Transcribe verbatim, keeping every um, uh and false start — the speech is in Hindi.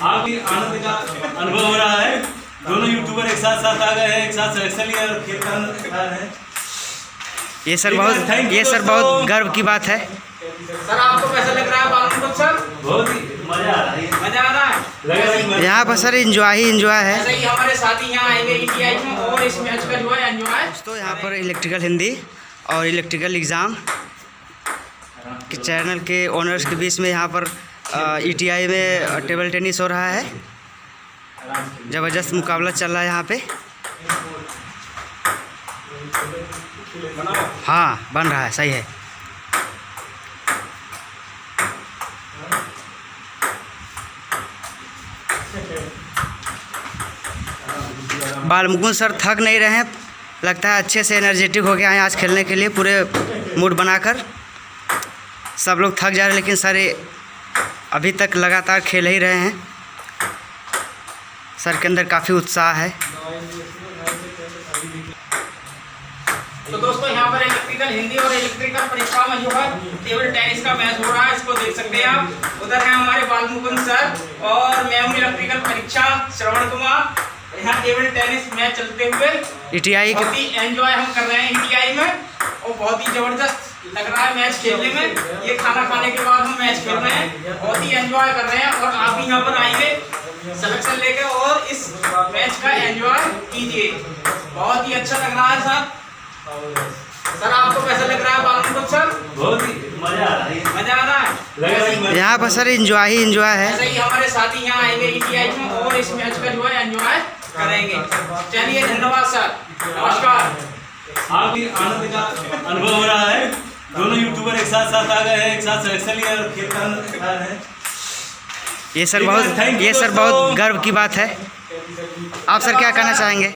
काफी आनंद का अनुभव हो रहा है। दोनों यूट्यूबर एक साथ साथ आ गए हैं, एक साथ सिलेक्शन लिया और खेल का है। ये सर बहुत ये सर बहुत गर्व की बात है। सर आपको कैसा लग रहा है बाल मुकुंद सर? बहुत ही मजा आ रहा है, मजा आ रहा है यहाँ पर सर। इंजॉय ही इंजॉय है। सही हमारे साथी यहाँ आएंगे ईटीआई में और इस मैच का जो है इंजॉय। दोस्तों यहाँ पर इलेक्ट्रिकल हिंदी और इलेक्ट्रिकल एग्ज़ाम के चैनल के ओनर्स के बीच में यहाँ पर ईटीआई में टेबल टेनिस हो रहा है। ज़बरदस्त मुकाबला चल रहा है यहाँ पे। हाँ बन रहा है, सही है। बाल मुकुंद सर थक नहीं रहे हैं, लगता है अच्छे से एनर्जेटिक हो गया है आज खेलने के लिए। पूरे मूड बनाकर सब लोग थक जा रहे हैं, लेकिन सारे अभी तक लगातार खेल ही रहे हैं। सर के अंदर काफ़ी उत्साह है। तो दोस्तों यहाँ पर इलेक्ट्रिकल हिंदी और इलेक्ट्रिकल परीक्षा में जो है टेबल टेनिस का मैच हो रहा है, इसको देख सकते हैं आप। उधर हैं हमारे बाल मुकुंद सर और मैं हूँ इलेक्ट्रिकल परीक्षा श्रवण कुमार। यहाँ टेबल टेनिस मैच चलते हुए ईटीआई बहुत ही एंजॉय हम कर रहे हैं ईटीआई में, और बहुत ही जबरदस्त लग रहा है मैच खेलने में। ये खाना खाने के बाद हम मैच खेल रहे हैं, बहुत ही एंजॉय कर रहे हैं। और आप भी यहाँ पर आइए सिलेक्शन लेके और इस मैच का एंजॉय कीजिए, बहुत ही अच्छा लग रहा है सर। सर आपको कैसा लग रहा है बाल मुकुंद सर? बहुत ही मजा आ रहा है, मजा आ रहा है यहाँ पर सर। एंजॉय ही एंजॉय है। सही हमारे साथी यहाँ आएंगे ईटीआई में और इस मैच का जो है एंजॉय करेंगे। चलिए धन्यवाद सर, नमस्कार। काफी आनंद का अनुभव हो रहा है। दोनों यूट्यूबर एक साथ साथ आ गए हैं, एक साथ सिलेक्शन लिया और खेल का है। ये सर बहुत ये सर बहुत गर्व की बात है। आप सर क्या कहना चाहेंगे?